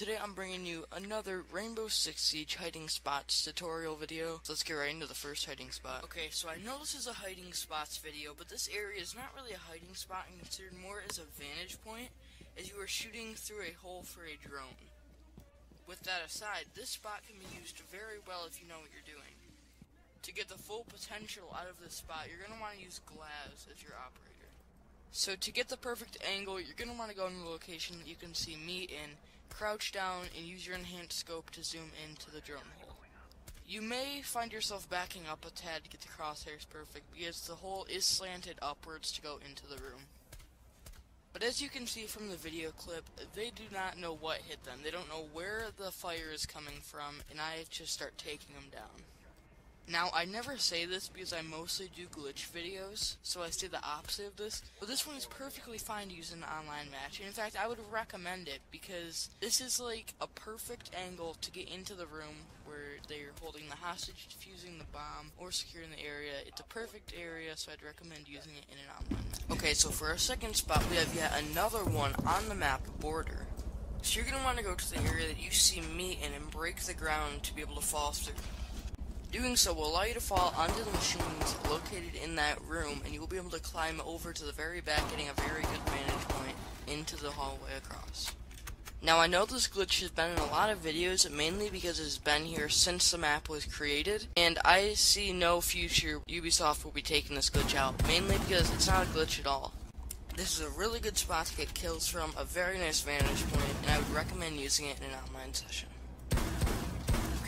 today I'm bringing you another Rainbow Six Siege hiding spots tutorial video. Let's get right into the first hiding spot. Okay, so I know this is a hiding spots video, but this area is not really a hiding spot and considered more as a vantage point, as you are shooting through a hole for a drone. With that aside, this spot can be used very well if you know what you're doing. To get the full potential out of this spot, you're going to want to use glass as your operator. So to get the perfect angle, you're going to want to go in the location that you can see me in, crouch down, and use your enhanced scope to zoom into the drone hole. You may find yourself backing up a tad to get the crosshairs perfect, because the hole is slanted upwards to go into the room. But as you can see from the video clip, they do not know what hit them. They don't know where the fire is coming from, and I just start taking them down. Now, I never say this because I mostly do glitch videos, so I say the opposite of this, but this one is perfectly fine to use in an online match, and in fact, I would recommend it, because this is like a perfect angle to get into the room where they're holding the hostage, defusing the bomb, or securing the area. It's a perfect area, so I'd recommend using it in an online match. Okay, so for our second spot, we have yet another one on the map, Border. So you're going to want to go to the area that you see me in and break the ground to be able to fall through. Doing so will allow you to fall onto the machines located in that room, and you will be able to climb over to the very back, getting a very good vantage point into the hallway across. Now I know this glitch has been in a lot of videos, mainly because it has been here since the map was created, and I see no future Ubisoft will be taking this glitch out, mainly because it's not a glitch at all. This is a really good spot to get kills from, a very nice vantage point, and I would recommend using it in an online session.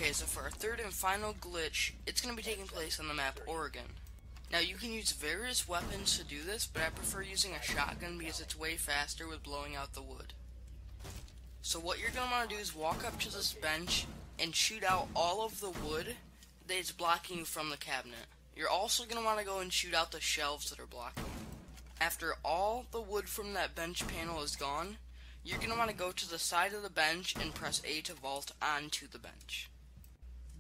Okay, so for our third and final glitch, it's going to be taking place on the map Oregon. Now you can use various weapons to do this, but I prefer using a shotgun because it's way faster with blowing out the wood. So what you're going to want to do is walk up to this bench and shoot out all of the wood that is blocking you from the cabinet. You're also going to want to go and shoot out the shelves that are blocking you. After all the wood from that bench panel is gone, you're going to want to go to the side of the bench and press A to vault onto the bench.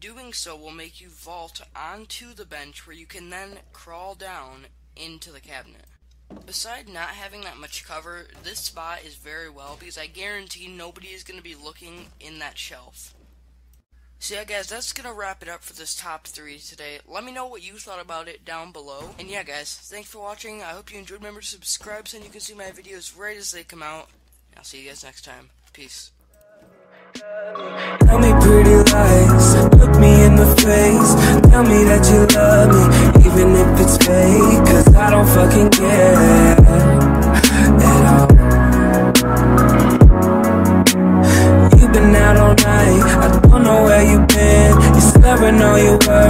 Doing so will make you vault onto the bench, where you can then crawl down into the cabinet. Besides not having that much cover, this spot is very well, because I guarantee nobody is going to be looking in that shelf. So yeah guys, that's going to wrap it up for this top 3 today. Let me know what you thought about it down below. And yeah guys, thanks for watching. I hope you enjoyed. Remember to subscribe so you can see my videos right as they come out. I'll see you guys next time. Peace. Tell me pretty lies, look me in the face. Tell me that you love me, even if it's fake. Cause I don't fucking care at all. You've been out all night, I don't know where you've been. You're slurring all your words.